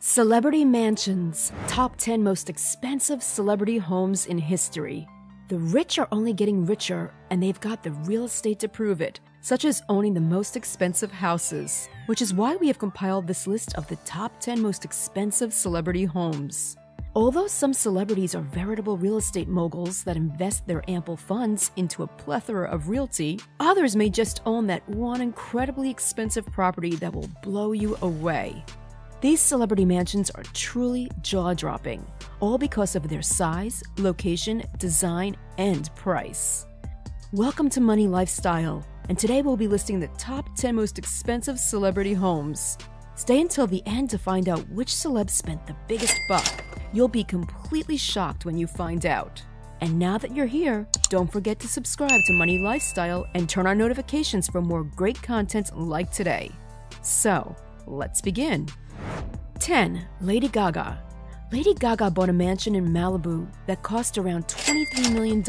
Celebrity mansions, top 10 most expensive celebrity homes in history. The rich are only getting richer, and they've got the real estate to prove it, such as owning the most expensive houses, which is why we have compiled this list of the top 10 most expensive celebrity homes. Although some celebrities are veritable real estate moguls that invest their ample funds into a plethora of realty, others may just own that one incredibly expensive property that will blow you away. These celebrity mansions are truly jaw-dropping, all because of their size, location, design, and price. Welcome to Money Lifestyle, and today we'll be listing the top 10 most expensive celebrity homes. Stay until the end to find out which celeb spent the biggest buck. You'll be completely shocked when you find out. And now that you're here, don't forget to subscribe to Money Lifestyle and turn on notifications for more great content like today. So, let's begin. 10. Lady Gaga. Lady Gaga bought a mansion in Malibu that cost around $23 million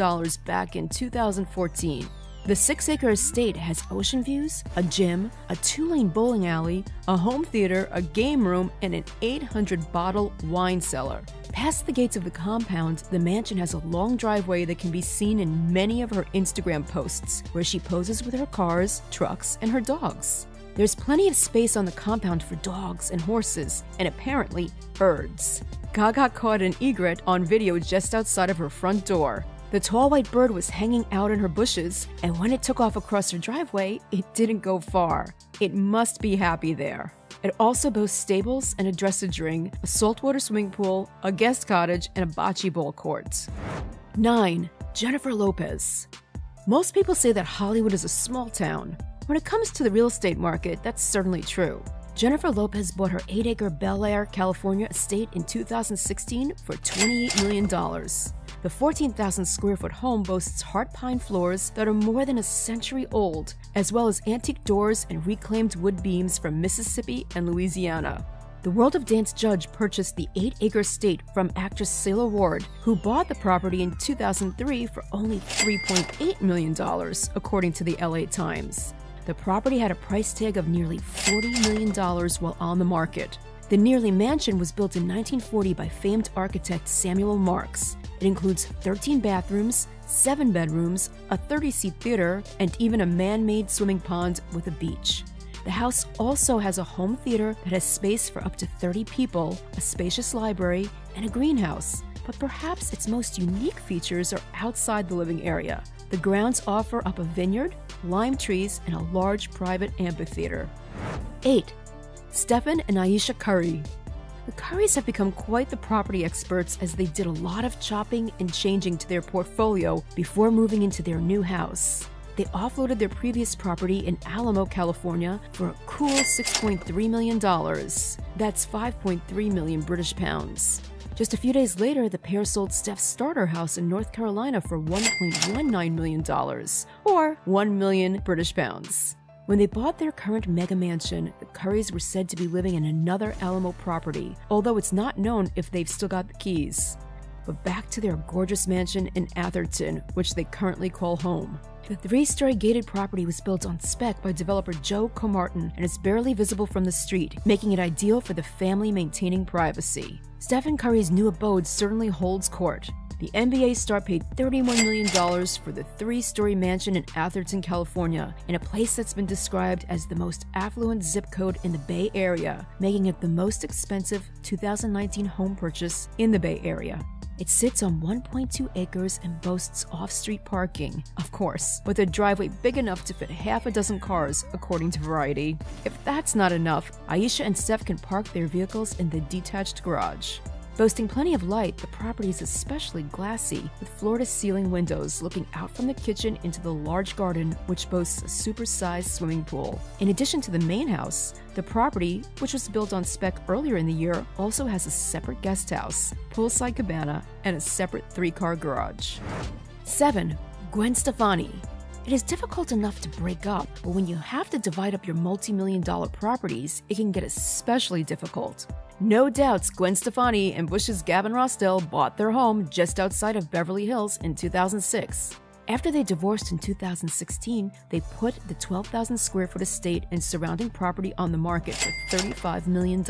back in 2014. The 6-acre estate has ocean views, a gym, a 2-lane bowling alley, a home theater, a game room, and an 800-bottle wine cellar. Past the gates of the compound, the mansion has a long driveway that can be seen in many of her Instagram posts, where she poses with her cars, trucks, and her dogs. There's plenty of space on the compound for dogs and horses, and apparently, birds. Gaga caught an egret on video just outside of her front door. The tall white bird was hanging out in her bushes, and when it took off across her driveway, it didn't go far. It must be happy there. It also boasts stables and a dressage ring, a saltwater swimming pool, a guest cottage, and a bocce ball court. 9. Jennifer Lopez. Most people say that Hollywood is a small town. When it comes to the real estate market, that's certainly true. Jennifer Lopez bought her 8-acre Bel Air, California estate in 2016 for $28 million. The 14,000-square-foot home boasts hard pine floors that are more than a century old, as well as antique doors and reclaimed wood beams from Mississippi and Louisiana. The World of Dance judge purchased the 8-acre estate from actress Sela Ward, who bought the property in 2003 for only $3.8 million, according to the LA Times. The property had a price tag of nearly $40 million while on the market. The nearly mansion was built in 1940 by famed architect Samuel Marx. It includes 13 bathrooms, 7 bedrooms, a 30-seat theater, and even a man-made swimming pond with a beach. The house also has a home theater that has space for up to 30 people, a spacious library, and a greenhouse. But perhaps its most unique features are outside the living area. The grounds offer up a vineyard, lime trees, and a large private amphitheater. 8. Stephen and Aisha Curry. The Currys have become quite the property experts, as they did a lot of chopping and changing to their portfolio before moving into their new house. They offloaded their previous property in Alamo, California for a cool $6.3 million. That's 5.3 million British pounds. Just a few days later, the pair sold Steph's starter house in North Carolina for $1.19 million, or 1 million British pounds. When they bought their current mega mansion, the Currys were said to be living in another Alamo property, although it's not known if they've still got the keys. But back to their gorgeous mansion in Atherton, which they currently call home. The 3-story gated property was built on spec by developer Joe Comartin and is barely visible from the street, making it ideal for the family maintaining privacy. Stephen Curry's new abode certainly holds court. The NBA star paid $31 million for the 3-story mansion in Atherton, California, in a place that's been described as the most affluent zip code in the Bay Area, making it the most expensive 2019 home purchase in the Bay Area. It sits on 1.2 acres and boasts off-street parking, of course, with a driveway big enough to fit half a dozen cars, according to Variety. If that's not enough, Aisha and Steph can park their vehicles in the detached garage. Boasting plenty of light, the property is especially glassy, with floor-to-ceiling windows looking out from the kitchen into the large garden, which boasts a supersized swimming pool. In addition to the main house, the property, which was built on spec earlier in the year, also has a separate guest house, poolside cabana, and a separate 3-car garage. 7. Gwen Stefani. It is difficult enough to break up, but when you have to divide up your multi-million-dollar properties, it can get especially difficult. No doubts, Gwen Stefani and Bush's Gavin Rossdale bought their home just outside of Beverly Hills in 2006. After they divorced in 2016, they put the 12,000-square-foot estate and surrounding property on the market for $35 million.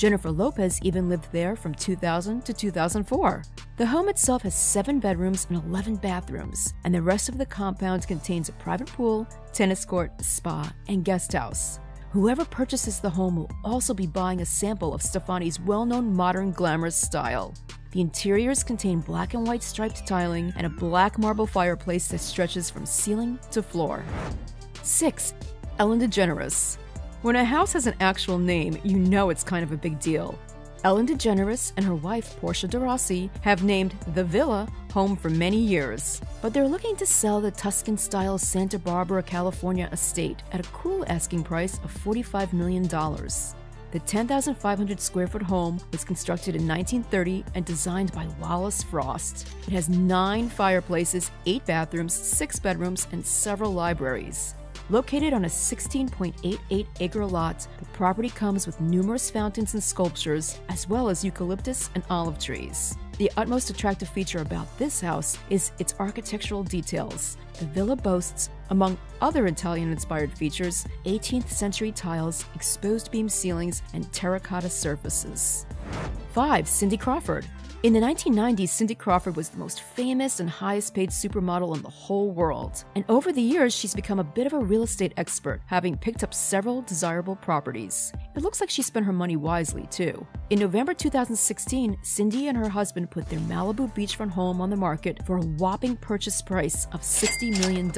Jennifer Lopez even lived there from 2000 to 2004. The home itself has 7 bedrooms and 11 bathrooms, and the rest of the compound contains a private pool, tennis court, spa, and guest house. Whoever purchases the home will also be buying a sample of Stefani's well-known modern glamorous style. The interiors contain black and white striped tiling and a black marble fireplace that stretches from ceiling to floor. 6. Ellen DeGeneres. When a house has an actual name, you know it's kind of a big deal. Ellen DeGeneres and her wife, Portia de Rossi, have named the villa home for many years, but they're looking to sell the Tuscan-style Santa Barbara, California estate at a cool asking price of $45 million. The 10,500 square foot home was constructed in 1930 and designed by Wallace Frost. It has 9 fireplaces, 8 bathrooms, 6 bedrooms, and several libraries. Located on a 16.88-acre lot, the property comes with numerous fountains and sculptures, as well as eucalyptus and olive trees. The utmost attractive feature about this house is its architectural details. The villa boasts, among other Italian-inspired features, 18th-century tiles, exposed beam ceilings, and terracotta surfaces. 5. Cindy Crawford. In the 1990s, Cindy Crawford was the most famous and highest-paid supermodel in the whole world. And over the years, she's become a bit of a real estate expert, having picked up several desirable properties. It looks like she spent her money wisely, too. In November 2016, Cindy and her husband put their Malibu beachfront home on the market for a whopping purchase price of $60 million.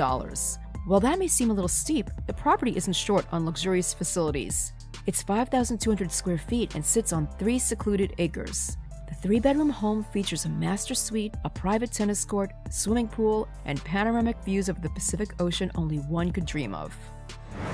While that may seem a little steep, the property isn't short on luxurious facilities. It's 5,200 square feet and sits on 3 secluded acres. The 3-bedroom home features a master suite, a private tennis court, swimming pool, and panoramic views of the Pacific Ocean only one could dream of.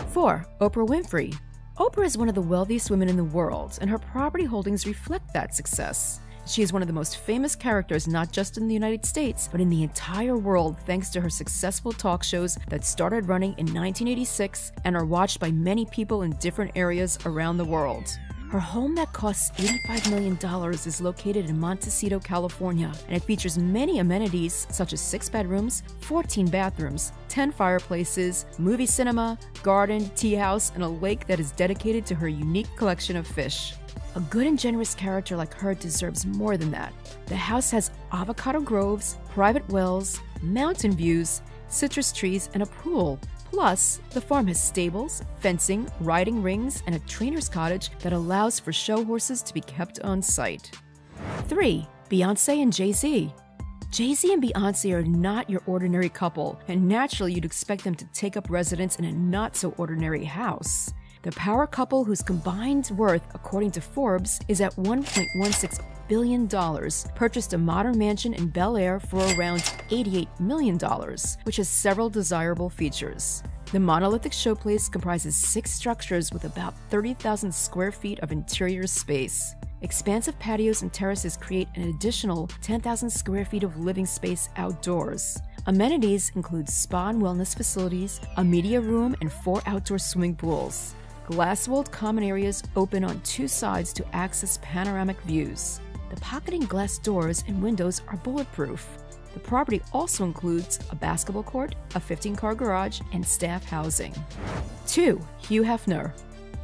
4. Oprah Winfrey. Oprah is one of the wealthiest women in the world, and her property holdings reflect that success. She is one of the most famous characters not just in the United States, but in the entire world thanks to her successful talk shows that started running in 1986 and are watched by many people in different areas around the world. Her home that costs $85 million is located in Montecito, California, and it features many amenities such as 6 bedrooms, 14 bathrooms, 10 fireplaces, movie cinema, garden, tea house, and a lake that is dedicated to her unique collection of fish. A good and generous character like her deserves more than that. The house has avocado groves, private wells, mountain views, citrus trees, and a pool. Plus, the farm has stables, fencing, riding rings, and a trainer's cottage that allows for show horses to be kept on site. 3. Beyonce and Jay-Z. Jay-Z and Beyonce are not your ordinary couple, and naturally you'd expect them to take up residence in a not-so-ordinary house. The power couple, whose combined worth, according to Forbes, is at $1.16 billion, purchased a modern mansion in Bel Air for around $88 million, which has several desirable features. The monolithic showplace comprises 6 structures with about 30,000 square feet of interior space. Expansive patios and terraces create an additional 10,000 square feet of living space outdoors. Amenities include spa and wellness facilities, a media room, and 4 outdoor swimming pools. Glass-walled common areas open on 2 sides to access panoramic views. The pocketing glass doors and windows are bulletproof. The property also includes a basketball court, a 15-car garage, and staff housing. 2. Hugh Hefner.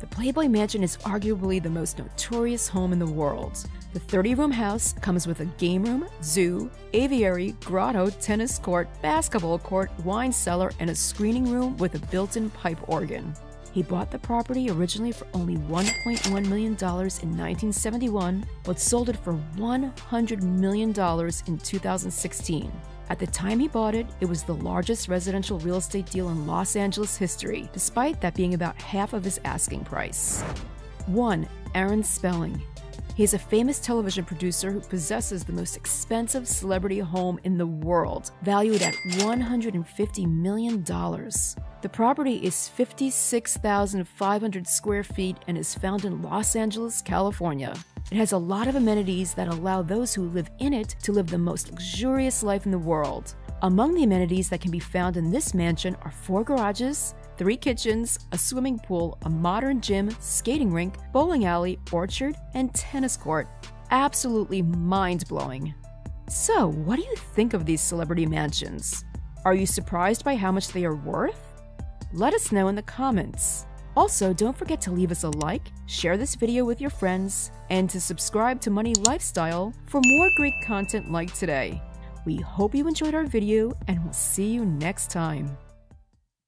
The Playboy Mansion is arguably the most notorious home in the world. The 30-room house comes with a game room, zoo, aviary, grotto, tennis court, basketball court, wine cellar, and a screening room with a built-in pipe organ. He bought the property originally for only $1.1 million in 1971, but sold it for $100 million in 2016. At the time he bought it, it was the largest residential real estate deal in Los Angeles history, despite that being about half of his asking price. 1. Aaron Spelling. He is a famous television producer who possesses the most expensive celebrity home in the world, valued at $150 million. The property is 56,500 square feet and is found in Los Angeles, California. It has a lot of amenities that allow those who live in it to live the most luxurious life in the world. Among the amenities that can be found in this mansion are 4 garages, 3 kitchens, a swimming pool, a modern gym, skating rink, bowling alley, orchard, and tennis court. Absolutely mind-blowing. So, what do you think of these celebrity mansions? Are you surprised by how much they are worth? Let us know in the comments. Also, don't forget to leave us a like, share this video with your friends, and to subscribe to Money Lifestyle for more great content like today. We hope you enjoyed our video, and we'll see you next time.